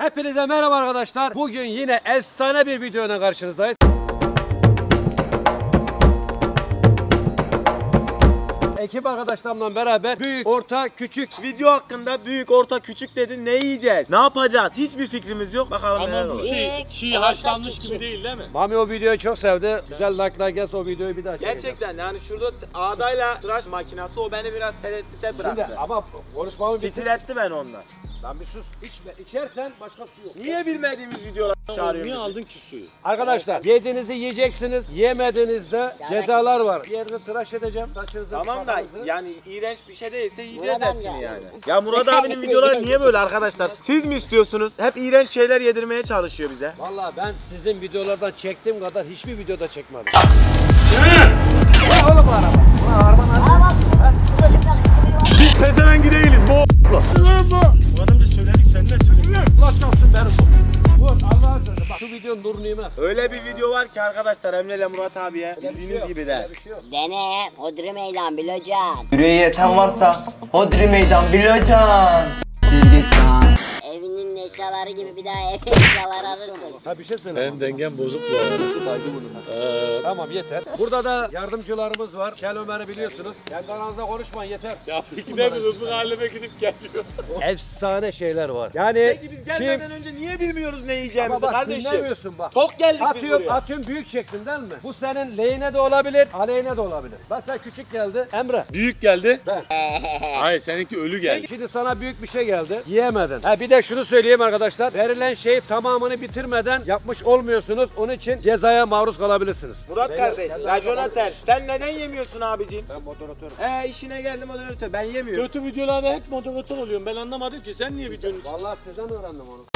Hepinize merhaba arkadaşlar. Bugün yine efsane bir videoyla karşınızdayız. Ekip arkadaşlarımla beraber büyük, orta, küçük. Video hakkında büyük, orta, küçük dedin. Ne yiyeceğiz? Ne yapacağız? Hiçbir fikrimiz yok. Bakalım neler olur. Şey haşlanmış gibi değil mi? Mami o videoyu çok sevdi. Güzel like'lar gelsin o videoyu bir daha çekelim. Gerçekten yani şurada ağdayla tıraş makinesi o beni biraz tereddüte bıraktı. Şimdi ama konuşmamı titretti ben onlar. Lan bir sus. İçersen başka su yok. Niye bilmediğimiz videolar çağırıyoruz? Niye aldın ki suyu? Arkadaşlar yediğinizi yiyeceksiniz. Yemediğinizde cezalar var. Bir yerde tıraş edeceğim. Saçınızı tamam da yani iğrenç bir şey değilse yiyeceğiz hepsini yani. Ya Murat abinin videoları niye böyle arkadaşlar? Siz mi istiyorsunuz? Hep iğrenç şeyler yedirmeye çalışıyor bize. Vallahi ben sizin videolardan çektiğim kadar hiçbir videoda çekmedim. Ne oğlum bu araba? Bu araba nasıl? Biz pezevengi değiliz bu o***la. Şu videonun nurunu yemem. Öyle bir video var ki arkadaşlar Emre ile Murat abiye bildiğiniz gibi de. Dene hodri meydan bilocan. Yüreği yeten varsa hodri meydan bilocan. Evinin eşyaları gibi bir daha ev eşyaları arırsın. Ha bir şey söyle. Benim dengem bozuk bu arada. Tamam yeter. Burada da yardımcılarımız var. Kel Ömer'i biliyorsunuz. Kendi aranızda konuşmayın yeter. Ya peki de hızlı halime gidip geliyor. Efsane şeyler var. Yani peki biz gelmeden önce niye bilmiyoruz ne yiyeceğimizi bak, kardeşim? Dinlemiyorsun bak. Tok geldik atıyorum, biz buraya. Atıyorum büyük şeklin değil mi? Bu senin lehine de olabilir, aleyhine de olabilir. Bak sen küçük geldi. Emre. Büyük geldi. Ben. Hayır seninki ölü geldi. Şimdi sana büyük bir şey geldi. Yiyemedin. Ha bir de şunu söyleyeyim arkadaşlar. Verilen şeyi tamamını bitirmeden yapmış olmuyorsunuz. Onun için cezaya maruz kalabilirsiniz. Murat kardeş, racona ters. Sen neden yemiyorsun abicim? Ben moderatörüm. İşine geldi moderatör. Ben yemiyorum. Kötü videolarda hep moderatör oluyorum. Ben anlamadım ki sen niye videonun? Vallahi sizden öğrendim onu.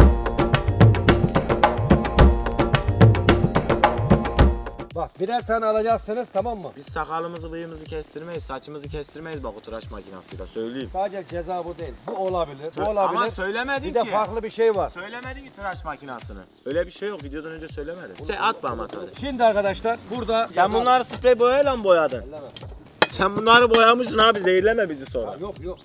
Bak birer tane alacaksınız tamam mı? Biz sakalımızı bıyığımızı kestirmeyiz, saçımızı kestirmeyiz bak o tıraş makinasıyla söyleyeyim. Sadece ceza bu değil, bu olabilir, bu olabilir. Ama söylemedin ki. Bir de farklı bir şey var. Söylemedin ki tıraş makinasını. Öyle bir şey yok, videodan önce söylemedin. Sen atma ama hadi. Şimdi arkadaşlar burada... Sen bunları sprey boyayla mı boyadın? Elleme. Sen bunları boyamışsın abi, zehirleme bizi sonra. Ya, yok yok.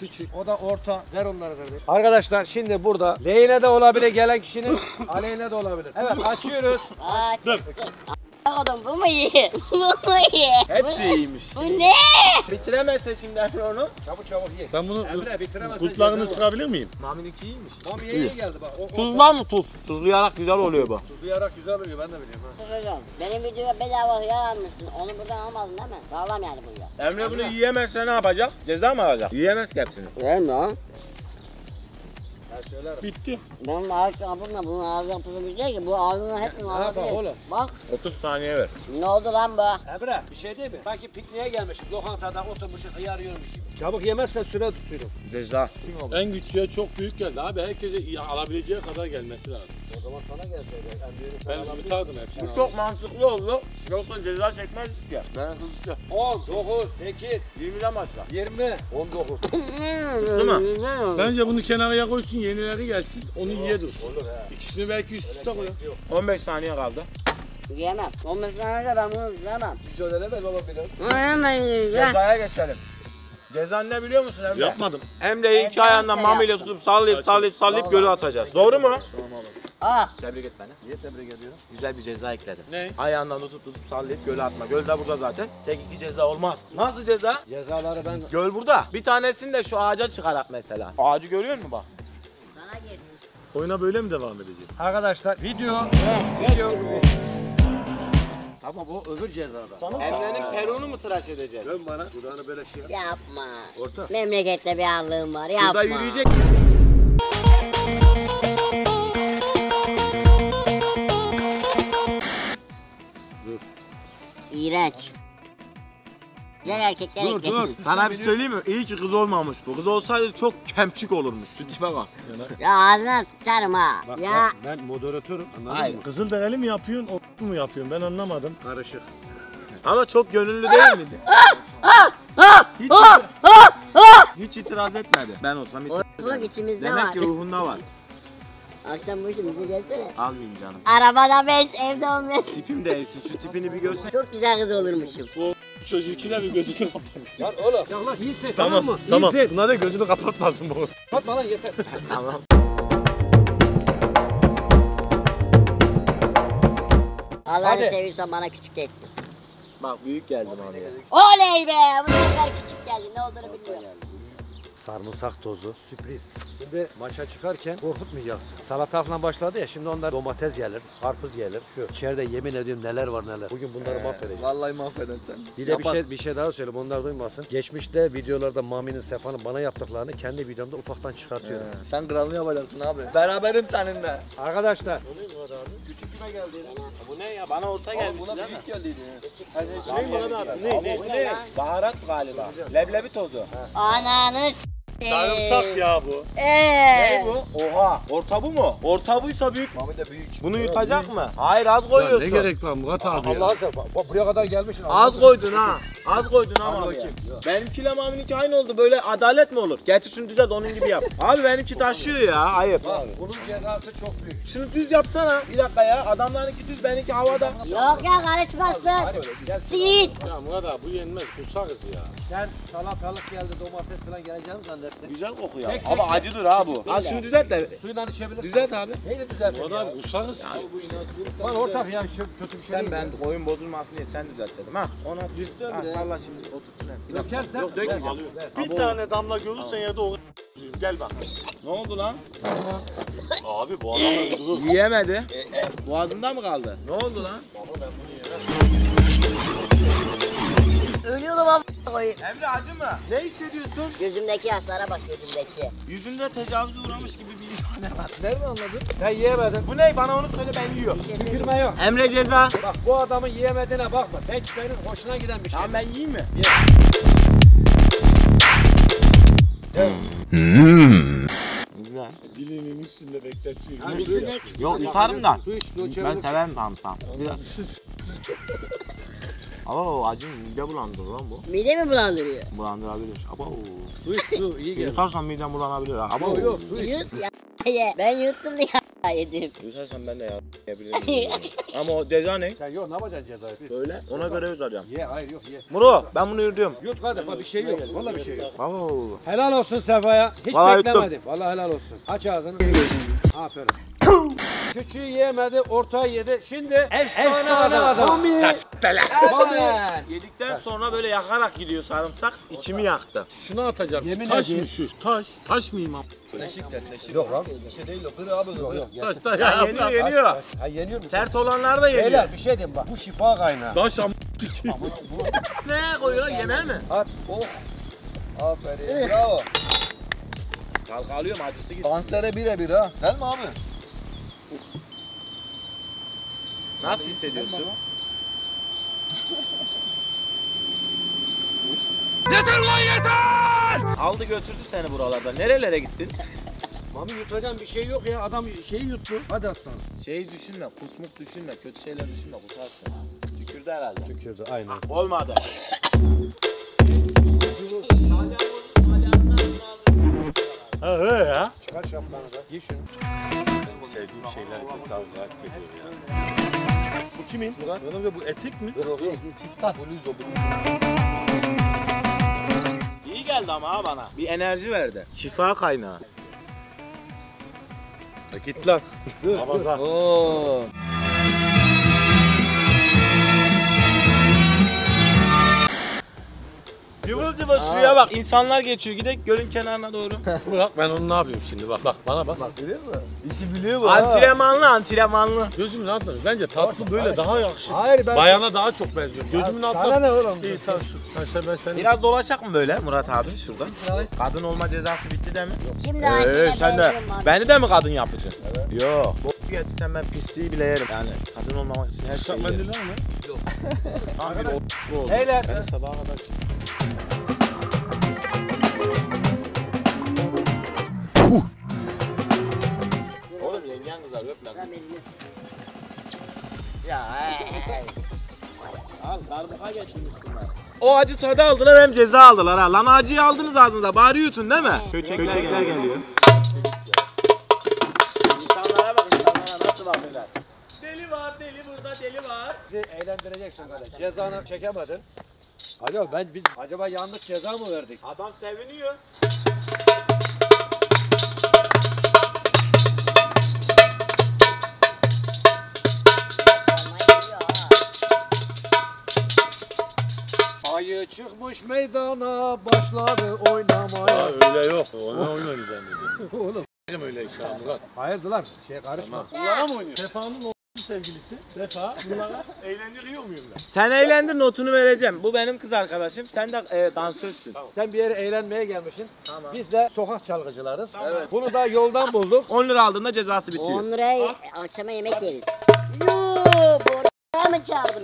Küçük, o da orta. Ver onları kardeş. Arkadaşlar şimdi burada lehine de olabilir gelen kişinin, aleyhine de olabilir. Evet açıyoruz. Adam bu mu iyi? Bu mu iyi? Hepsi iyiymiş. Bu ne? Bitiremezse şimdi Emre onu. Çabuk ye. Ben bunu kutlarını ısırabilir miyim? Mami'ninki iyiymiş. Mami'ye iyi geldi bak. Tuzla mı tuz? Tuzlayarak güzel oluyor bak. Tuzlayarak güzel oluyor ben de biliyorum ha. Hocam benim videoya bedava hıyar almışsın. Onu buradan almadın değil mi? Sağlam yani bu ya. Emre bunu yiyemezse ne yapacak? Ceza mı alacak? Yiyemez ki hepsini. Yiyemez ha. Bitti. Benim ağzımla bunun ağzına tutamayacak ki bu ağzına hepsinin ağzına değil. Bak. 30 saniye ver. Ne oldu lan bu? Emre bir şey değil mi? Sanki pikniğe gelmişiz, lokantada oturmuşuz, hıyar yiyormuş gibi. Çabuk yemezsen süre tutuyorum. Ceza. En güçlüye çok büyük geldi abi, herkese alabileceği kadar gelmesi lazım. O zaman sana gelseydi. Ben tutardım hepsini. Bu çok mantıklı oldu. Yoksa ceza çekmezdik ya. Ben hızlıca. 10, 9, 8, 20'den başla. 20, 19. Değil mi? Bence bunu kenarıya koysun, yenileri gelsin, onu yiye dur. İkisini belki üst üste koyalım. 15 saniye kaldı. Yiyemem. 15 saniye ben bunu yiyemem. Mücadele ver baba biraz. Cezaya geçelim. Cezan ne biliyor musun Emre? Yapmadım. Emre'yi iki ayağından mamiyle tutup sallayıp göle atacağız. Doğru mu? Tamam. Tebrik et beni. Niye tebrik ediyorum? Güzel bir ceza ekledim. Ne? Ayağından tutup sallayıp göle atma. Göl de burada zaten. Tek iki ceza olmaz. Nasıl ceza? Cezaları ben... Göl burada. Bir tanesini de şu ağaca çıkarak mesela. Ağacı görüyor musun bak? Sana geliyor. Oyuna böyle mi devam edeceğiz? Arkadaşlar video. Ama bu öbür cezada. Emre'nin peronu mu tıraş edeceğiz? Dön bana. Dudağını böyle şey yap. Yapma. Orta. Memlekette bir ağırlığım var. Yapma. Burada yürüyecek. Dur. İğrenç. Güzel erkekler eklesin. Dur. Sana bir söyleyeyim mi? İyi ki kız olmamış bu. Kız olsaydı çok kemçik olurmuş. Şu tipe bak. Ya ağzına sıçarım ha. Bak, ya. Bak, ben moderatörüm. Anladın mı? Kızılderili mi yapıyorsun? O mu yapıyorsun? Ben anlamadım. Karışık. Ama çok gönüllü değil miydi? Hiç itiraz etmedi. Ben olsam itiraz etmedi. Demek ki ruhunda var. Akşam bu işi bize gelsene. Almayayım canım. Arabada 5, evde 15. Tipim de esin. Şu tipini bir görsen. Çok güzel kız olurmuşum. Çocuğu ikine bir gözünü kapat. Lan oğlum. Ya lan iyi hisset tamam mı? Tamam. Buna da gözünü kapatmasın bu. Kapatma lan yeter. Tamam. Allah'ını seviyorsan bana küçük geçsin. Bak büyük geldim abi. Oley be! Bu sefer küçük geldi. Ne olduğunu bilmiyorum. Sarımsak tozu sürpriz. Şimdi maça çıkarken korkutmayacaksın. Salatayla başladı ya, şimdi onlar domates gelir, karpuz gelir. Şu içeride yemin ediyorum neler var neler. Bugün bunları mahvedeceğim. Vallahi mahveden sen. Bir de bir şey daha söyleyeyim, onlar duymasın. Geçmişte videolarda Mami'nin, Sefa'nın bana yaptıklarını kendi videomda ufaktan çıkartıyorum. Sen kralını yapacaksın abi. Beraberim seninle. Arkadaşlar. Küçük kime geldi? Bu ne ya? Bana orta gelmişti değil mi? Buna büyük geldiydi. Ne? Baharat galiba. Leblebi tozu. Ananız. Sarımsak ya bu. Ne bu? Oha. Orta bu mu? Orta buysa büyük. Mami de büyük. Bunu yutacak mı? Hayır, az koyuyorsun. Ya ne gerek var Murat abi ya? Allah'a sev. Bak buraya kadar gelmişsin. Az koydun ha. Az koydun ha Mami. Benimkiyle Mami'ninki aynı oldu. Böyle adalet mi olur? Getir şunu düzelt, onun gibi yap. Abi benimki taşıyor ya. Ayıp. Bunun cezası çok büyük. Şunu düz yapsana. Bir dakika ya. Adamlarınki düz, benimki havada. Yok ya, karışmasın. Sit. Ya Murat abi bu yenmez. Kusarız ya. Sen salatalık geldi, domates falan geleceğini zannediyorsun. Güzel kokuyor. Ama acıdır ha bu. Ha şunu düzelt de. Suyundan içebilirsin. Düzelt abi. Neyle düzeltin? Bu adam uşağız. Lan ortak ya, kötü bir şey. Sen ben oyun bozulmasın diye sen düzelt dedim ha. Ona düştü öyle. Salla şimdi otursun hem. Dökersen yok, dökmeyeceğim. Bir tane damla görürsen ya da o gel bak. Ne oldu lan? Abi bu adam öldü. Yiyemedi. Boğazında mı kaldı? Ne oldu lan? Baba ben bunu yiyemem. Ölüyorum ama koyayım. Emre acı mı? Ne hissediyorsun? Gözümdeki yaşlara bak, gözümdeki. Yüzünde tecavüze uğramış gibi bir ifade var. Nereden anladın? Sen yiyemedin. Bu ne? Bana onu söyle, ben yiyorum. Tükürme yok. Emre ceza. Bak bu adamın yiyemediğine bakma. Belki senin hoşuna giden bir şey. Tamam ben yiyeyim mi? Ye. Evet. Güzel. Bileğinin üstünde bekleteyim. Yok yutarım da. Ben severim tam. Abo acı, mide bulandırır lan bu. Mide mi bulandırıyor? Bulandırabilir. Abo. Su iyi gelir. Yutarsan midem bulanabilir. Abo. Yok yut ya ye. Ben yuttum ya yedim. Yutarsan ben de ya yiyebilirim. Ama o ceza ne? Sen yok, ne yapacaksın cezayı? Öyle. Ona göre yutacağım. Ye, hayır yok ye. Muro ben bunu yürüyorum. Yut kardeşim, bak bir şey yok. Valla bir şey yok. Abo. Helal olsun Sefa'ya. Hiç beklemedim. Valla helal olsun. Aç ağzını. Aferin. Küçüğü yemedi, ortayı yedi. Şimdi efsane adam. Mami. Yedikten sonra böyle yakarak gidiyor sarımsak. İçimi yaktı. Şunu atacağım. Yemin taş mı şu? Taş. Taş mıyım abi? Leşik. Yok lan. Bir şey değil o. Kırı abi. Taş da ya. Yeniyor. Ha yeniyor mu? Sert olanlar da yeniyor. Beyler bir şey diyeyim bak. Bu şifa kaynağı. Taş am*****. Ne koyuyor lan? Yemeğe mi? At. Oh. Aferin. Bravo. Kalkalıyorum, acısı gitti. Kansere birebir ha. Gel mi abi? Nasıl hissediyorsun? Yeter lan yeter! Aldı götürdü seni buralarda. Nerelere gittin? Mami yutacağım bir şey yok ya. Adam şeyi yuttu. Hadi aslanım. Şeyi düşünme, kusmuk düşünme, kötü şeyler düşünme, kusarsın. Tükürdü herhalde. Tükürdü aynen. Olmadı. Öyle ya. Çıkar şapkanı da. Giy şunu. Sevdiğim şeyler çok daha rahat geliyor ya. Bu kimin? Bu etik mi? Yok. Pistah. İyi geldi ama ha bana. Bir enerji verdi. Şifa kaynağı. Git lan. Ramazan. Ooo. Cıvıl cıvıl şuraya bak, insanlar geçiyor, gidelim gölün kenarına doğru. Bak ben onu ne yapıyorum şimdi, bak bana bak. Biliyor musun? İşi biliyor bu. Antrenmanlı. Gözümün altına bence tatlı böyle daha yakışır. Hayır ben. Bayana daha çok benziyor. Gözümün altına. Sana ne oğlum? İyi tamam şu. Biraz dolaşak mı böyle Murat abi şuradan? Kadın olma cezası bitti de mi? Şimdi sen de. Beni de mi kadın yapacaksın? Evet. Yok. Bu getirsen ben pisliği bile yerim yani. Kadın olmamak için her şeyi yerim. Saklandın lan mı? Yok. Abi bu oldu. Heyler. Ben sabaha kadar. Oğlum yengen kızar, öp lan. Ya al, darbuka geçin üstüne. O acı tadı aldılar hem ceza aldılar ha. Lan acıyı aldınız ağzınıza, bari yutun değil mi? Köçekler geliyor. İnsanlara bak, insanlara nasıl bakıyorlar. Deli var, deli burada, deli var. Bizi eğlendireceksin kardeş, cezanı çekemedin. Alo biz acaba yanlış ceza mı verdik? Adam seviniyor. meydana başladı oynamaya. Aa, öyle yok. Ona oynayın zannediyorum. Oğlum. Benim öyle iş ya Murat. Hayırdılar? Şeye karışma. Bunlara mı oynuyor? Sefa'nın oğlu sevgilisi. Sefa. Bunlara eğlendiriyor muyum ben? Sen eğlendir, notunu vereceğim. Bu benim kız arkadaşım. Sen de dansözsün. Tamam. Sen bir yere eğlenmeye gelmişsin. Tamam. Biz de sokak çalgıcılarız. Tamam. Evet. Bunu da yoldan bulduk. 10 lira aldığında cezası bitiyor. 10 liraya akşama yemek yeriz. Yoo.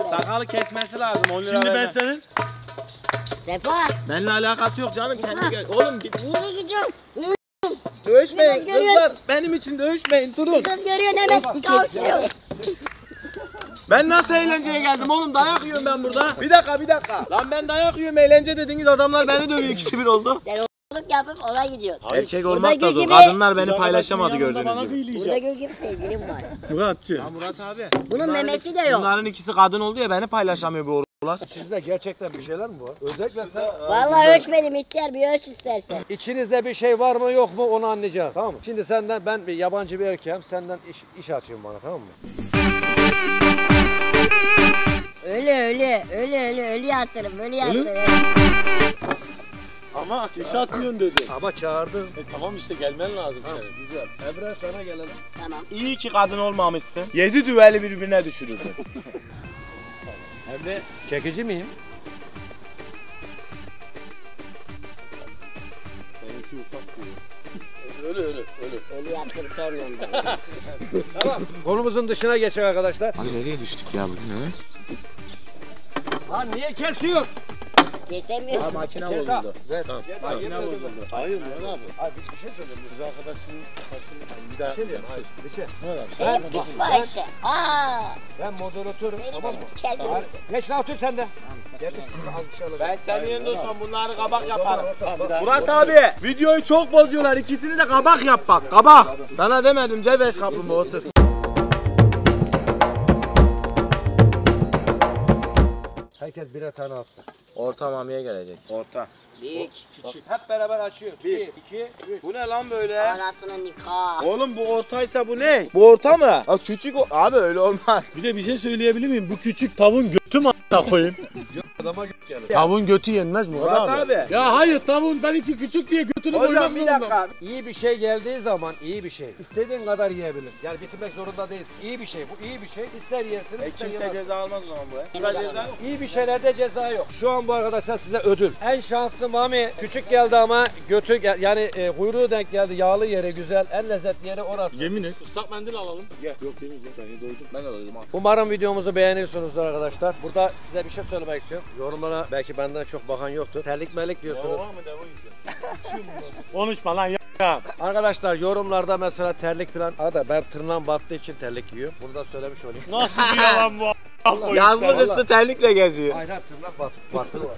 Sakalı kesmesi lazım. Şimdi ben senin. Sefa. Benimle alakası yok canım. Sefa. Kendi gel. Oğlum git. Niye gidiyorum? Dövüşmeyin kızlar. Benim için dövüşmeyin. Durun. Kız görüyorsun hemen kavuşuyor. Ben nasıl eğlenceye geldim oğlum? Dayak yiyorum ben burada. Bir dakika. Lan ben dayak yiyorum. Eğlence dediğiniz adamlar beni dövüyor. 2-1 oldu. Sen oğlum yapıp ona gidiyorsun. Erkek olmak da zor. Kadınlar beni paylaşamadı gördüğünüz gibi. Burada gül gibi sevgilim var. Muratçı. Murat abi. Bunların memesi de yok. Bunların ikisi kadın oldu ya, beni paylaşamıyor bu oğlan. İçinizde gerçekten bir şeyler mi var? Özellikle sen... Vallahi ölçmedim ihtiyar, bir ölç istersen. İçinizde bir şey var mı yok mu onu anlayacağız, tamam mı? Şimdi senden, ben bir yabancı bir erkeğim, senden iş atıyorum bana, tamam mı? Öyle yatırım. Ama ateşi atıyorsun dedi. Ama çağırdım. Tamam işte, gelmen lazım. Ha, güzel. Emre sana gelelim. Tamam. İyi ki kadın olmamışsın. 7 düveli birbirine düşürürdü. Emre çekici miyim? Benimki ufak değil. Ölü. Onu yaptırıp sarıyorum ben. Tamam. Konumuzun dışına geçelim arkadaşlar. Abi nereye düştük ya bugün öyle? Lan niye kesiyorsun? Kesemiyorsun. Ha, makine bozuldu. Evet. Tamam. Makine bozuldu. Hayır lan abi. Abi bir şey söyleyeyim. Biz arkadaşımız kaçırırken bir daha yapalım. Hayır. Bir şey. Benim pis var işte. Aaa. Ben moderatörüm, tamam mı? Tamam. Geç lan, otur sen de. Ben senin yanında olsam bunları kabak yaparım. Murat abi, videoyu çok bozuyorlar. İkisini de kabak yap bak. Kabak. Sana demedim Cebeş kaplumbağa, otur. Herkes birer tane alsın. Orta mamiye gelecek. Orta. Büyük, küçük. Hep beraber açıyoruz. 1, 2, 3. Bu ne lan böyle? Anasının nikahı. Oğlum bu ortaysa bu ne? Bu orta mı? Aa, küçük o. Abi öyle olmaz. Bir de bir şey söyleyebilir miyim? Bu küçük tavuğun götü mü a**a koyayım? Adama göt gelir. Tavuğun götü yenmez mi Murat abi? Ya hayır, tavuğun benimki küçük diye götünü koymam zorunda. İyi bir şey geldiği zaman iyi bir şey. İstediğin kadar yiyebilir. Yani bitirmek zorunda değilsin. İyi bir şey bu, iyi bir şey. İster yersin, ister yemez. Kimse ceza almaz o zaman bu. Ceza yok. İyi bir şeylerde ceza yok. Şu an bu arkadaşlar size ödül. En şanslı mami küçük geldi ama götü yani kuyruğu denk geldi. Yağlı yere güzel. En lezzetli yeri orası. Yemin et. Islak mendil alalım. Gel. Yok yemin et. Ben doydum. Ben de doydum. Umarım videomuzu beğeniyorsunuzdur arkadaşlar. Burada size bir şey söylemek istiyorum. Yorumlara belki benden çok bakan yoktur. Terlik melik diyorsunuz. Devam mı devam konuşma lan ya. Arkadaşlar yorumlarda mesela terlik falan. Ada ben tırnağım battığı için terlik giyiyorum. Bunu da söylemiş olayım. Nasıl bir yalan bu a**? Yazlık üstü terlikle geziyor. Aynen, tırnak battı var.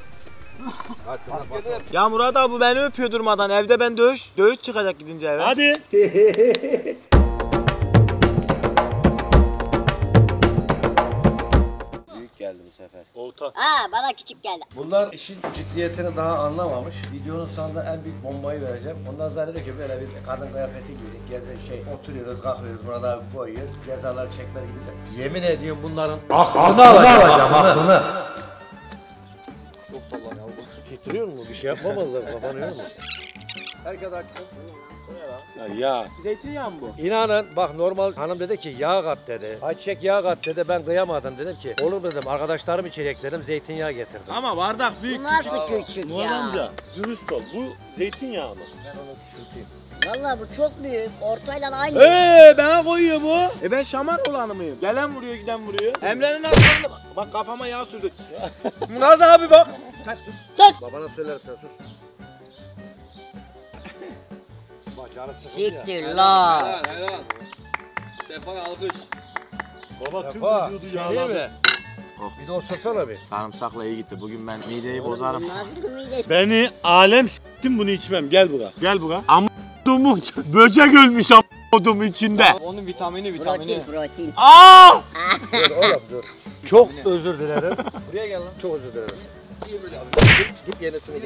Ya Murat abi bu beni öpüyor durmadan. Evde ben dövüş çıkacak gidince eve. Hadi. Geldi bu sefer. Olta. Aa, bana küçük geldi. Bunlar işin ciddiyetini daha anlamamış. Videonun sonunda en büyük bombayı vereceğim. Ondan zannediyor ki böyle bir kadın kıyafeti giydik. Gezi oturuyoruz, kalkıyoruz, burada koyuyoruz. Cezalar çekler gibi de. Yemin ediyorum bunların aklını alacağım, aklını. Çok sallan ya. Getiriyor mu? Bir şey yapmamazlar. Kafanı yiyor mu? Herkes açsın. Ya. Zeytinyağı mı bu? İnanın bak, normal hanım dedi ki yağ kat dedi. Ayçiçek yağ kat dedi, ben kıyamadım, dedim ki olur dedim, arkadaşlarım içecek dedim, zeytinyağı getirdim. Ama bardak büyük. Bu nasıl küçük ya? Amca, dürüst ol, bu zeytinyağı mı? Ben onu küçülteyim. Valla bu çok büyük, ortayla aynı. Bana koyuyor bu. Ben şamar olanı mıyım? Gelen vuruyor, giden vuruyor. Emre'nin aslanı. Bak kafama yağ sürdük. Murat abi bak. Sus. Babana söylerim sen, sus. Siktir la. Helal. Sefa alkış. Baba Sefa, tüm vücudu yağladı. Oh. Bir de osursana bir. Sarımsakla iyi gitti. Bugün ben mideyi bozarım. Beni alem s**tim bunu içmem. Gel bura. Am***dumun böcek ölmüş am***dumun içinde. Ya, onun vitamini. Protein. Aaa! Dur oğlum dur. Çok özür dilerim. Buraya gel lan. Çok özür dilerim. İyi böyle abi. Git yenisini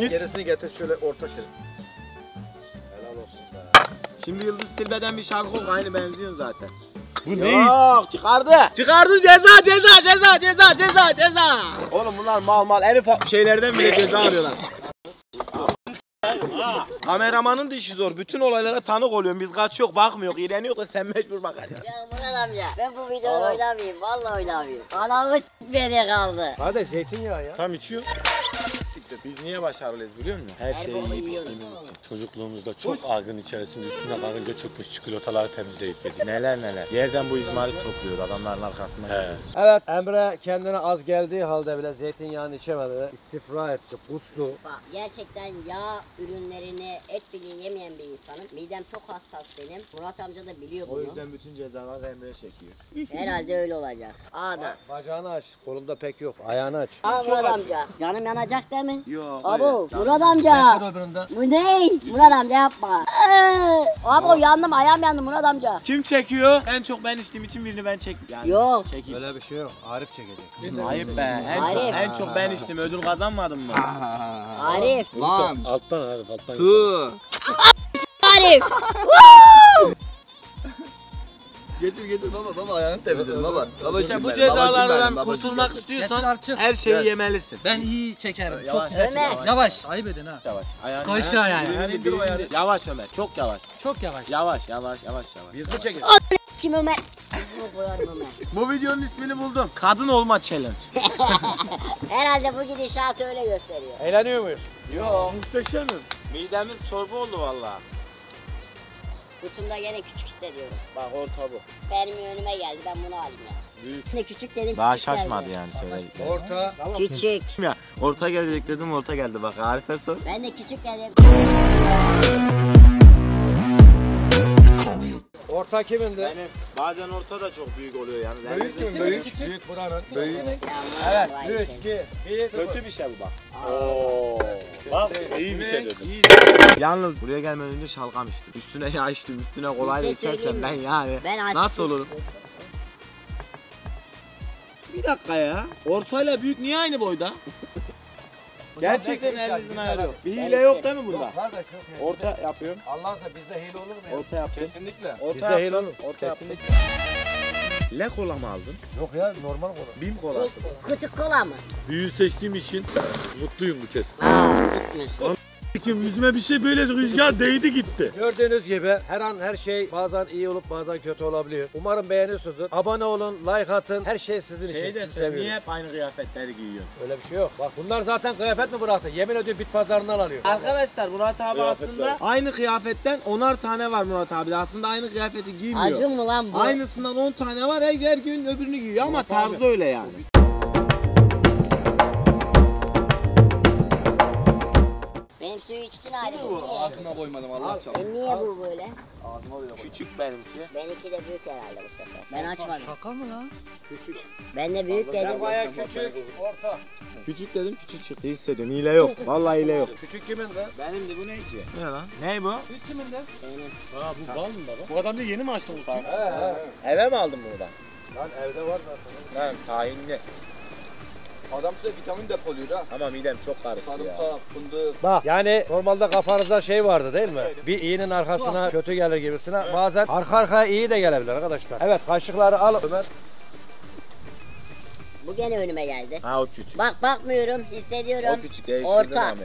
getir. Yenisini getir şöyle orta şerit. Şimdi Yıldız Tilbe'den bir şarkı oku, aynı benziyorsun zaten. Bu ne? Yok, çıkardı. Çıkardı, ceza. Oğlum bunlar mal en ufak şeylerden bile ceza alıyorlar. Kameramanın da işi zor. Bütün olaylara tanık oluyorum. Biz kaçıyor, bakmıyor, iğreniyor da sen mecbur bakacaksın. Ya Murat amca, ben bu videoyu oynamayayım. Vallahi oynamayayım. Anamı s**meye kaldı. Hadi zeytinyağı ya. Tam içiyor. Biz niye başarılıyız biliyor musun? Her şeyi yiyip içtiğimiz için. Çocukluğumuzda çok argın içerisinde üstüne karınca çıkmış çikolataları temizleyip yedik. Neler. Yerden bu izmarit topluyor adamların arkasından. He. Evet, Emre kendine az geldiği halde bile zeytinyağını içemedi. İstifra etti, kustu. Bak gerçekten yağ ürünlerini et bile yemeyen bir insanım. Midem çok hassas benim. Murat amca da biliyor bunu. O yüzden bütün cezalar Emre çekiyor. Herhalde öyle olacak. Ağda. Bacağını aç. Kolumda pek yok. Ayağını aç. Al Murat amca. Canım yanacak değil mi? Yo, abo Murat amca. Bu ne? Murat amca yapma. Abo yandım, ayağım yandı Murat amca. Kim çekiyor? En çok ben içtiğim için birini ben çektim. Yani yok. Çekeyim. Öyle bir şey yok. Arif çekecek. Ayıp be. En çok ben içtim. Ödül kazanmadım mı? Arif. Lan. Alttan. Arif. Getir baba ayağını temizle baba. İşte bu cezalardan kurtulmak istiyorsan her şeyi yemelisin. Ben iyi çekerim. Çok güzel. Yavaş. Ayıp edin ha. Yavaş. Koş ayağını. Yavaş Ömer. Çok yavaş. Yavaş. Biz bu çekeriz. Kim Ömer? Bu videonun ismini buldum. Kadın olma challenge. Herhalde bu gidişatı öyle gösteriyor. Eğleniyor muyuz? Yok. Muhteşemim. Midemiz çorba oldu valla. Kutumda yine küçük hissediyorum. Bak o tabu. Benim önüme geldi, ben bunu alayım ya. Büyük. Ne küçük dedim. Daha şaşmadı yani söyledikleri. Orta. Küçük. Ya orta gelecek dedim, orta geldi bak Arif'e sor. Ben de küçük dedim. Orta kimindi? Yani bazen orta da çok büyük oluyor yani. Büyük kim? Büyük buranın. Büyük. Evet. 3, 2, 1. Kötü bir şey bu bak. Oo. Bak iyi bir şey dedim. Yalnız buraya gelmeden önce şalgam içtim. Üstüne yağ içtim. Üstüne kolayla içersen ben yani. Nasıl olurum? Bir dakika ya. Ortayla büyük niye aynı boyda? Gerçekten elinizin ayarı yok. Bir hile yok değil mi burada? Yok, orta yapıyorum. Allah'ınsa bizde hile olur mu ya? Orta yapıyorum. Kesinlikle. Bizde hile olur. Orta yapıyorum. Le kola mı aldın? Yok ya normal kola. Bim kola. Küçük kola mı? Büyüğü seçtiğim için mutluyum bu kez. Bismillah. Yüzüme bir şey böyle rüzgar değdi gitti. Gördüğünüz gibi her an her şey bazen iyi olup bazen kötü olabiliyor. Umarım beğeniyorsunuzdur. Abone olun, like atın. Her şey sizin için. Şey de sen niye hep aynı kıyafetleri giyiyorsun? Öyle bir şey yok. Bak bunlar zaten kıyafet mi bıraktı? Yemin ediyorum bit pazarından alıyor. Arkadaşlar Murat abi kıyafet aslında var. Aynı kıyafetten 10'ar tane var Murat abi. Aslında aynı kıyafeti giymiyor. Acım mı lan bu? Aynısından 10 tane var. Her gün öbürünü giyiyor ama tarzı abi öyle yani. Suyu içtin hali bu. Ağzıma koymadım Allah çarpsın. Niye bu böyle? Ağzıma koyuyor. Küçük benimki. Benimki de büyük herhalde bu sefer. Ben açmadım. Şaka mı lan? Küçük. Ben de büyük dedim. Ben bayağı küçük. Orta. Küçük dedim küçük çıktı. Hissediyorum. Hile yok. Vallahi hile yok. Küçük kimin de? Benim de bu ne ki? Ne lan? Ney bu? Küçük kimin de? Benim. Aa bu bal mı baba? Bu adam da yeni mi açtı bu küçük? He. Eve mi aldın buradan? Lan evde var zaten. Lan tahinli. Adam size vitamin depoluyor ha. Ama midem çok karıştı ya. Sarımsak, fındık. Bak yani normalde kafanızda şey vardı değil mi? Öyle. Bir iyinin arkasına kötü gelir gibisine. Evet. Bazen arkaya iyi de gelebilir arkadaşlar. Evet kaşıkları al Ömer. Bu gene önüme geldi. Ha o küçük. Bak bakmıyorum hissediyorum. O küçük değiştirdim orta. Abi.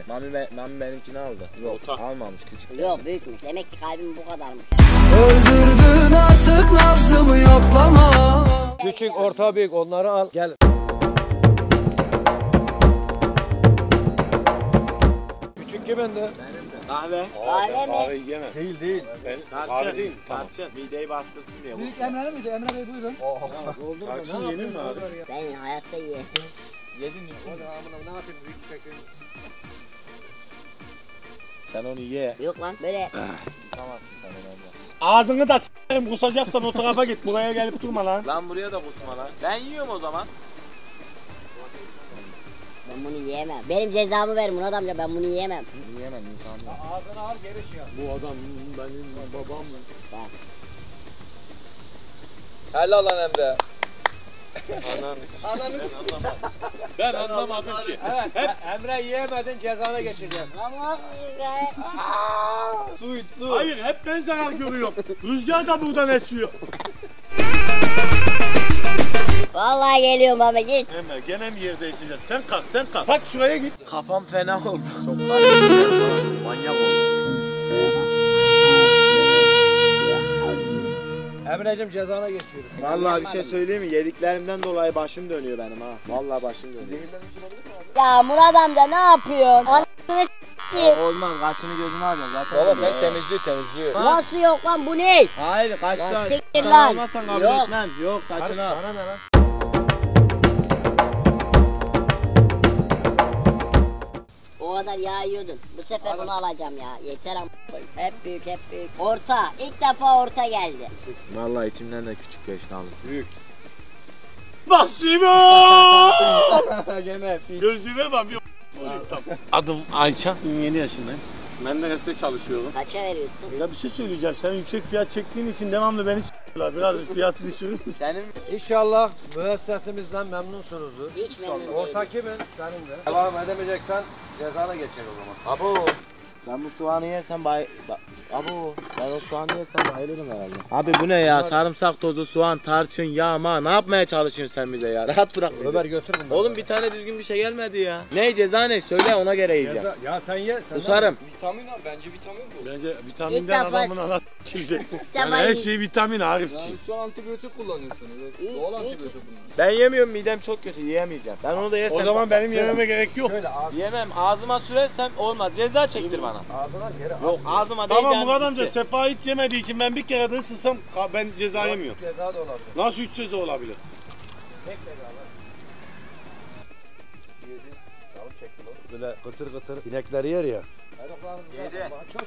Mami benimkini aldı. Yok almamış küçük. Yok büyükmüş demek ki kalbim bu kadarmış. Öldürdün artık nabzımı yoklama. Küçük orta büyük onları al gel. Kimin de? Benim de. Kahve. Kahve yiyemem. Değil. Kahve değil. Tarçın. Mideyi bastırsın diye. Büyük Emre miydi? Emre Bey buyurun. Oldu mu? Tarçın yenir mi abi? Ben hayatta yiyemem. Yedin mi? O zaman ne yapayım? Büyük çekin. Sen onu ye. Yok lan böyle. Tutamazsın sen onu. Ağzını da s*****im. Kusacaksan o tarafa git. Buraya gelip durma lan. Lan buraya da kusma lan. Ben yiyorum o zaman. Ben bunu yiyemem. Benim cezamı ver Murat amca ben bunu yiyemem. Yiyemem insanlar. Ağzına al geri şey yap. Bu adam benim babamla. Bak. Helal lan Emre. Ananı. Ben anlamadım ki. Evet. Hep. Emre yiyemedin, cezana geçeceğim. Su. Hayır, hep ben zarar görüyorum. Rüzgar da buradan esiyor. Vallahi geliyorum baba, git. Emre gene mi yerde içeceğiz? Sen kalk. Kalk şuraya git. Kafam fena oldu. Manyak oldu. Emre'cim cezana geçiyorum. Vallahi bir şey söyleyeyim mi? Yediklerimden dolayı başım dönüyor benim ha. Vallahi başım dönüyor. Ya Murat amca ne yapıyorsun? Olmaz, kaşını gözünü alacağım zaten. Oğlum sen temizliyor. Nasıl yok lan, bu ne? Hayır kaşlar. Siktir lan. Olmazsan kabul etmem. Yok kaşını al. Bana ne lan? O kadar yağ yiyordun. Bu sefer abi, bunu alacağım ya. Yeter ama. Hep büyük. Orta. İlk defa orta geldi. Vallahi içimden de küçük geçti aldım. Büyük. Basimo! Gene pis. Gözlüğüme bak. Adım Ayça. 27 yaşındayım. Ben de resme çalışıyorum. Kaça veriyorsun? Ya bir şey söyleyeceğim. Sen yüksek fiyat çektiğin için devamlı beni s***lar. Birazcık fiyatı düşürür müsün? Senin İnşallah müessesemizden memnunsunuzdur. Hiç memnun değilim. Orta kimin? Senin de. Devam edemeyeceksen cezana geçer o zaman. Abo! Ben bu soğanı yersem bayılırım herhalde. Abi bu ne ya? Sarımsak tozu, soğan, tarçın, yağma. Ne yapmaya çalışıyorsun sen bize ya? Rahat bırak bizi. Ömer götür bunu. Oğlum bir tane düzgün bir şey gelmedi ya. Ne ceza ne? Söyle, ona göre yiyeceğim. Ya sen ye. Kusarım. Vitamin al. Bence vitamin bu. Bence vitaminden adamın alat çilecek. Yani her şey vitamin Arifçi. Yani şu antibiyotik kullanıyorsunuz. Doğal antibiyotik bunlar. Ben yemiyorum, midem çok kötü. Yiyemeyeceğim. Ben onu da yersem. O zaman benim yememe gerek yok. Yemem. Ağzıma sürersem olmaz. Ceza çektir bana. Ağzına geri al. Yok ağzıma değil. Tamam Murat amca, Sefa hiç yemediği için ben bir kere de ısırsam ben ceza yemiyorum. Ceza da olabilir. Nasıl 3 ceza olabilir? Tek ceza. Böyle kıtır inekleri yer ya. Çok.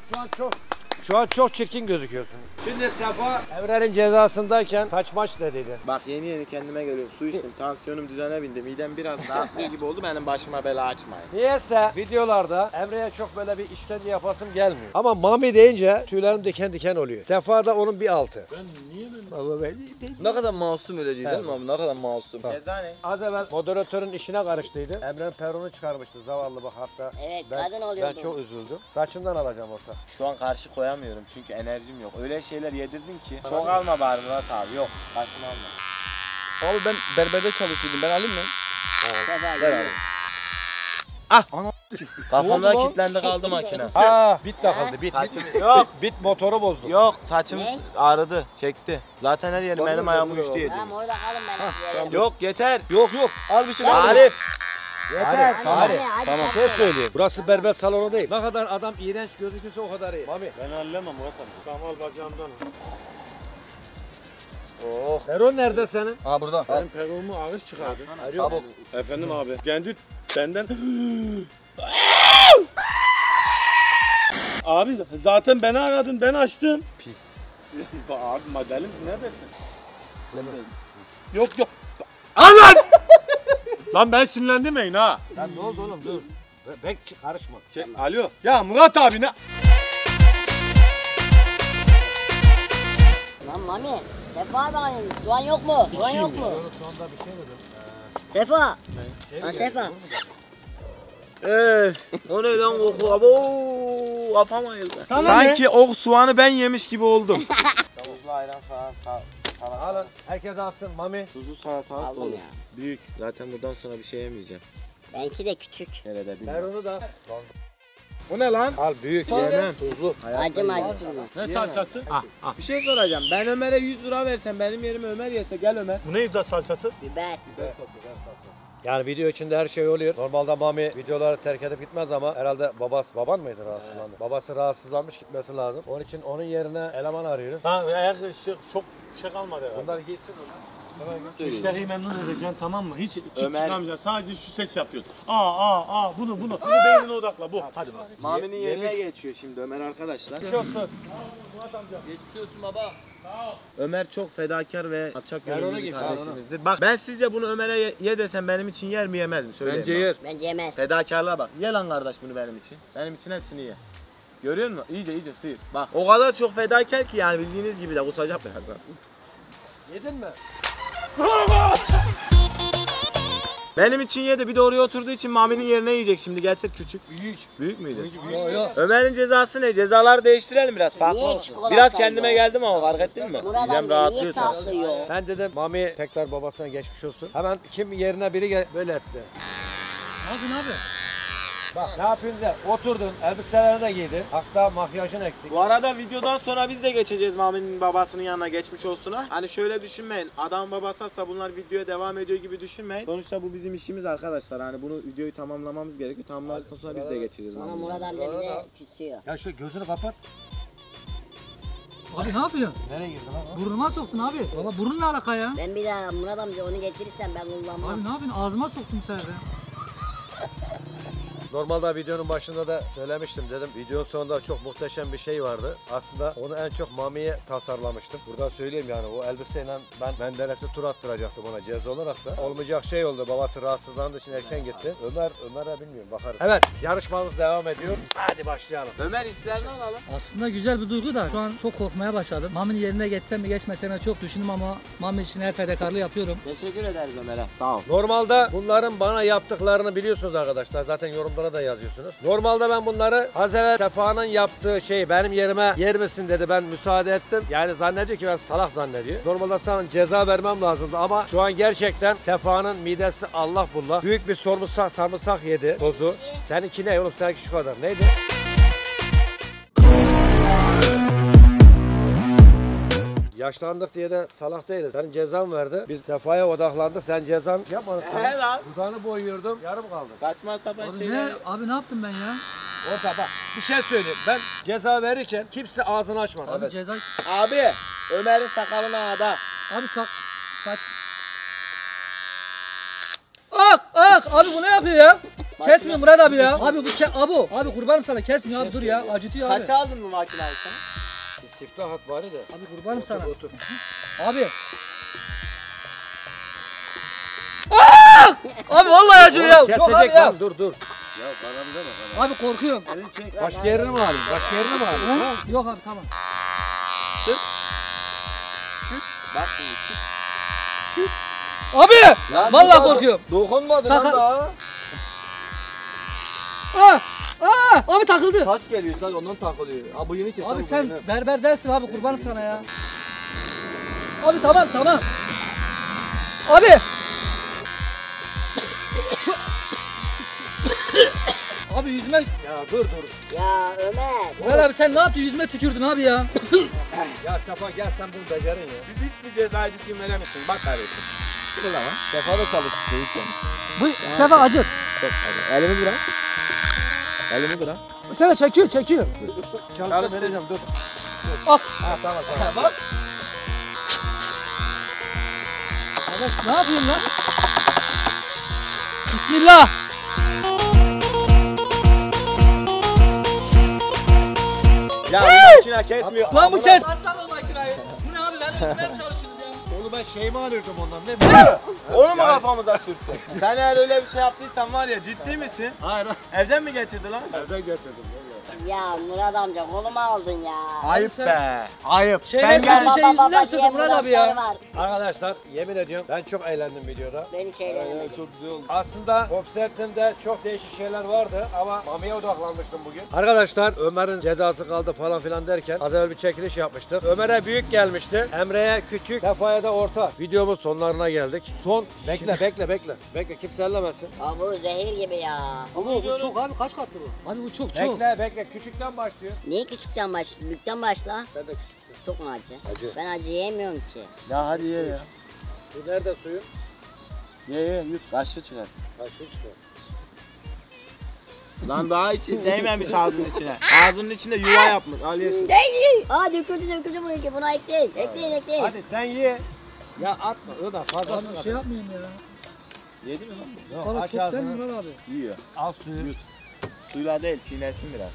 Şu an çok çirkin gözüküyorsun. Şimdi Sefa Emre'nin cezasındayken kaç maç dediydi? Bak yeni kendime geliyorum. Su içtim, tansiyonum düzene bindi. Midem biraz rahatlığı gibi oldu. Benim başıma bela açmayın. Niyeyse videolarda Emre'ye çok böyle bir işkence yapasım gelmiyor. Ama Mami deyince tüylerim diken diken oluyor. Sefa da onun bir altı. Ben niye böyle? Ne kadar masum öyleydi değil mi abi? Ne kadar masum. Ceza ne? Az evvel moderatörün işine karıştıydı. Emre'nin peronu çıkarmıştı. Zavallı bak hatta. Evet, kadın oluyordu. Ben çok üzüldüm. Saçımdan alacağım olsa. Şu an karşı koyan çünkü enerjim yok. Öyle şeyler yedirdin ki. Çok alma bari Murat abi. Yok. Kaçma alma. Abi ben berberde çalışıyordum. Ben alayım mı? Evet. Ah! Kafamda kilitlendi kaldı makine. Bit takıldı. Yok. Bit motoru bozdu. Yok. Saçım ağrıdı. Çekti. Zaten her yerim elim ayağımı güçlü yedim. Tamam orada kalın ben. Yok yeter. Yok. Al bir şey. Arif. Yeter. Tamam. Söz söylüyorum. Burası berber salonu değil. Ne kadar adam iğrenç gözükürse o kadar iyi. Mami. Ben hallemem Murat abi. Kamal bacağımdan. Oh. Peron nerede senin? Ha burada. Benim peronumu ağrı çıkardı. Çabuk. Efendim abi. Kendi benden. Abi zaten beni aradın. Ben açtım. Pis. Abi modelim neredesin? Yok. Anan! Lan ben sinirlendirmeyin ha. Lan ne oldu oğlum, dur. Bek karışma. Alo. Ya Murat abi ne? Lan Mami. Sefa abi aynı. Soğan yok mu? Soğan yok mu? Soğanda bir şey mi? Sefa. Lan Sefa. O ne lan koku? Abooo. Kafama yıldı. Sanki o soğanı ben yemiş gibi oldum. Tavuklu ayran falan salata. Alın. Herkes alsın Mami. Tuzlu salata al. Aldım ya. Büyük. Zaten buradan sonra bir şey yemeyeceğim. Benki de küçük. Ver onu da. Bu ne lan? Al büyük. Yemem. Tuzlu. Acısı mı? Ne salçası? Ah. Bir şey soracağım. Ben Ömer'e 100 lira versem benim yerime Ömer yese, gel Ömer. Bu ne ibdat salçası? Biber salçası. Yani video içinde her şey oluyor. Normalde Mami videoları terk edip gitmez ama herhalde baban mıydı rahatsızlandı? Babası rahatsızlanmış, gitmesi lazım. Onun için onun yerine eleman arıyoruz. Ha eğer çok bir şey kalmadı herhalde. Bunlar gitsin oradan. Müşteriyi memnun edeceksin, tamam mı? Hiç çıkamayacaksın. Sadece şu ses yapıyorsun. Bunu. Bunu beynine odakla. Bu. Hadi bak. Mami'nin yerine geçiyor şimdi Ömer arkadaşlar. Geçmiş olsun. Geçmiş olsun baba. Sağ ol. Ömer çok fedakar ve alçak gönüllü bir kardeşimizdir. Bak ben sizce bunu Ömer'e ye desem benim için yer mi yemez mi? Söyleyeyim. Bence yer. Bence yemez. Fedakarlığa bak. Ye lan kardeş bunu benim için. Benim için hepsini ye. Görüyor musun? İyice sıyır. Bak o kadar çok fedakar ki yani bildiğiniz gibi de kusacak birazdan. Yedin mi? Benim için yedi. Bir de oraya oturduğu için Mami'nin yerine yiyecek şimdi. Getir küçük. Büyük. Büyük müydü? Büyük. Ömer'in cezası ne? Cezalar değiştirelim biraz. Farklı olsun. Biraz kendime geldim ama fark ettin mi? Midem rahatlıyor. Ben dedim Mami tekrar babasına geçmiş olsun. Hemen kim yerine biri böyle etti. Ne abi? Bak ne yapıyorsun da oturdun, elbiselerini de giydin, hatta makyajın eksik. Bu arada videodan sonra biz de geçeceğiz Mami'nin babasının yanına, geçmiş olsun ha. Hani şöyle düşünmeyin, adam babası hasta bunlar videoya devam ediyor gibi düşünmeyin. Sonuçta bu bizim işimiz arkadaşlar, hani bunu videoyu tamamlamamız gerekiyor. Tamamladıktan sonra biz de geçeceğiz. Bana Murat abi bize küsüyor. Ya şu gözünü kapat. Abi ne yapıyorsun? Nereye girdin abi? Burnuma soktun abi. Valla burun ne alaka ya? Ben bir daha Murat amca onu getirirsen ben kullanmam. Abi ne yapıyorsun? Ağzıma soktun sen de. Normalde videonun başında da söylemiştim dedim. Videonun sonunda çok muhteşem bir şey vardı. Aslında onu en çok Mami'ye tasarlamıştım. Buradan söyleyeyim yani o elbiseyle ben Menderes'e tur attıracaktım ona ceza olarak da. Olmayacak şey oldu. Babası rahatsızlandığı için erken gitti. Ömer'e bilmiyorum bakarız. Evet yarışmamız devam ediyor. Hadi başlayalım. Ömer hislerini alalım. Aslında güzel bir duygu da şu an çok korkmaya başladım. Mami'nin yerine geçsem mi geçmesem mi çok düşündüm ama Mami için her fedakarlığı yapıyorum. Teşekkür ederiz Ömer'e. Sağ ol. Normalde bunların bana yaptıklarını biliyorsunuz arkadaşlar. Zaten yorumda da yazıyorsunuz. Normalde ben bunları az evvel Sefa'nın yaptığı şeyi benim yerime yer misin dedi. Ben müsaade ettim. Yani zannediyor ki ben salak zannediyor. Normalde sana ceza vermem lazımdı ama şu an gerçekten Sefa'nın midesi Allah bullah. Büyük bir sarımsak yedi tozu. Seninki ne oğlum? Seninki şu kadar. Neydi? Yaşlandık diye de salak değiliz. Senin cezan verdi. Biz Sefa'ya odaklandık. Sen cezan yapmadın. He lan. Dudağını boyuyordum. Yarım kaldı. Saçma sapan şeyler. Abi ne yaptım ben ya? Orta bak. Bir şey söyleyeyim. Ben ceza verirken kimse ağzını açmaz. Abi evet. Ceza... Abi Ömer'in sakalına da. Abi saç... Abi bu ne yapıyor ya? Kesmiyor Murat abi ya. Abi kurbanım sana kesmiyor abi, dur ya. Acıtıyor abi. Kaç aldın bu makinayı sen? Çifte hat bari de. Abi kurbanım sana. Otur. Abi. Abi vallahi acıyor ya. Kesecek lan dur. Ya bana mı deme. Abi korkuyorum. Başka yerine mi alayım? Yok abi tamam. Bak şimdi. Abi vallahi korkuyorum. Dokunmadın lan daha. Abi takıldı. Kaç geliyor sadece ondan takılıyor. Abi yeni kes. Abi sen berber dersin abi, kurbanım sana ya. Abi tamam. Abi. Abi yüzüme... Ya dur. Ya Ömer. Ömer abi sen ne yaptın? Yüzüme tükürdün abi ya. Ya Sefa gel sen bunu becerin ya. Biz hiçbir cezayı düzgün veremezsin. Bak kardeşim. Şurada lan. Sefa da çalışıyor. Bu Sefa acır. Elimi bırak. Sen çekiyor. Çalıştıracağım dur. At. Ha tamam. Bak. Arkadaş ne yapıyorsun lan? Bismillah. Ya bu makina kesmiyor. Lan bu kes. Atlama makinayı. Bu ne abi lan? Ben çalışıyorum. Oğlum ben şeyimi alıyordum ondan. Ne? Onu mu kafamıza sürttün? Sen eğer öyle bir şey yaptıysan var ya, ciddi misin? Hayır. Evden mi getirdin lan? Evden getirdim. Ya Murat amca koluma aldın ya. Ayıp be. Ayıp. Sen gel. Bir şey yüzünden tutun Murat abi ya. Arkadaşlar yemin ediyorum ben çok eğlendim videoda. Benim şey eğlendim. Çok güzel oldu. Aslında popsetimde çok değişik şeyler vardı ama Mami'ye odaklanmıştım bugün. Arkadaşlar Ömer'in cezası kaldı falan filan derken az evvel bir çekiliş yapmıştım. Ömer'e büyük gelmişti. Emre'ye küçük. Sefa'ya da orta. Videomuz sonlarına geldik. Son. Bekle. Bekle kimse ellemesin. Abi bu zehir gibi ya. Abi bu çok abi, kaç katlı bu? Abi bu çok. Bekle. Küçükten başlıyor. Niye küçükten başlıyor? Büyükten başla. Ben de küçükten. Çok mu acı? Ben acı yemiyorum ki. Ya hadi ye ya. Bu nerede suyu? Ye yut. Kaşığı çıkar. Lan daha için değmemiş ağzının içine. Ağzının içinde yuva yapmış. Al yesin. Aa döküldü bunu ekleyin. Ekleyin. Hadi sen ye. Ya atma. O da fazla. Bir şey yapmayayım ya. Yedi mi lan? Yok aç ağzını. Yiyor. Al suyu. Yut. Suyla değil, çiğnersin biraz.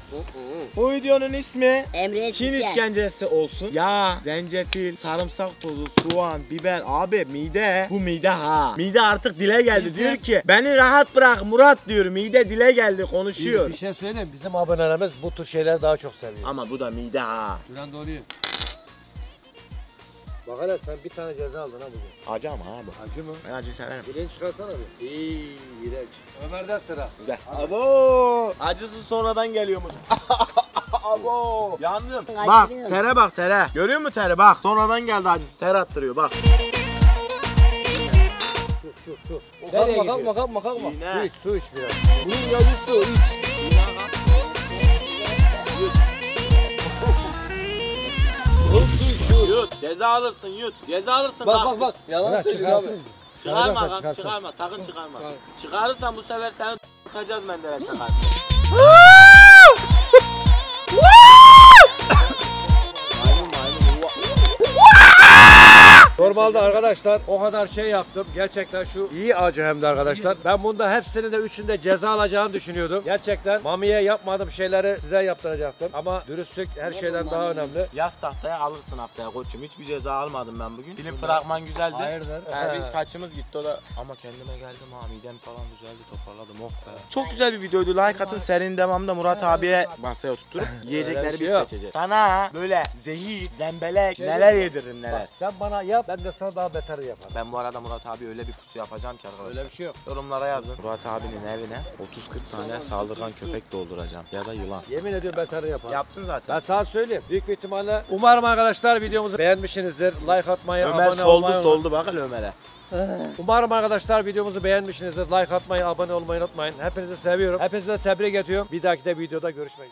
Bu videonun ismi Emre Çin işkencesi olsun. Ya zencefil, sarımsak tozu, soğan, biber. Abi mide. Bu mide ha. Mide artık dile geldi. Bizim... Diyor ki beni rahat bırak Murat diyor. Mide dile geldi konuşuyor. Bir şey söyleyeyim, bizim abonelerimiz bu tür şeyleri daha çok seviyor. Ama bu da mide ha. Şuradan doğruyu. Bak hele sen bir tane ceza aldın ha bugün. Acı ama abi. Acı mı? Ben acıyı severim. Bileğini çıkartsana bir. İyi bilek. Ömer'den sıra. Güzel. Abo! Acısı sonradan geliyor mu? Abo! Yandım. Bak tere bak tere. Görüyor musun tere bak. Sonradan geldi acısı. Ter attırıyor bak. Su. Kalkma. Su iç biraz. Bunun yanı su iç. Yut. Ceza alırsın yut. Ceza alırsın. Bak. Yalan söylüyor abi. Çıkarma. Sakın çıkarma. Çıkarırsan bu sefer seni tıkacağız mendele sakar. Normalde arkadaşlar o kadar şey yaptım. Gerçekten şu iyi acı hem de arkadaşlar. Ben bunda hepsini de üçünde ceza alacağını düşünüyordum. Gerçekten Mami'ye yapmadığım şeyleri size yaptıracaktım. Ama dürüstlük her şeyden daha önemli. Yaz tahtaya alırsın haftaya koçum. Hiçbir ceza almadım ben bugün. Film fragman güzeldi. Hayırdır? Bir saçımız gitti o da. Ama kendime geldim ha. Midem falan güzeldi. Toparladım. Oh be. Çok güzel bir videoydu. Like atın. Serinin devamında Murat abiye masaya oturtup yiyecekleri biz seçeceğiz. Sana böyle zehir, zembelek neler yediririm neler. Bak, sen bana yap. Ben de sana daha beter yaparım. Ben bu arada Murat abi öyle bir pusu yapacağım ki arkadaşlar. Öyle bir şey yok. Yorumlara yazın. Murat abinin evine 30-40 tane saldırgan köpek dolduracağım. Ya da yılan. Yemin ediyorum beter yaparım. Yaptın zaten. Ben sana söyleyeyim. Büyük bir ihtimalle umarım arkadaşlar videomuzu beğenmişsinizdir. Like atmayı, abone olmayı. Ömer soldu bakın Ömer'e. Umarım arkadaşlar videomuzu beğenmişsinizdir. Like atmayı, abone olmayı unutmayın. Hepinizi seviyorum. Hepinizi de tebrik ediyorum. Bir dahaki de videoda görüşmek üzere.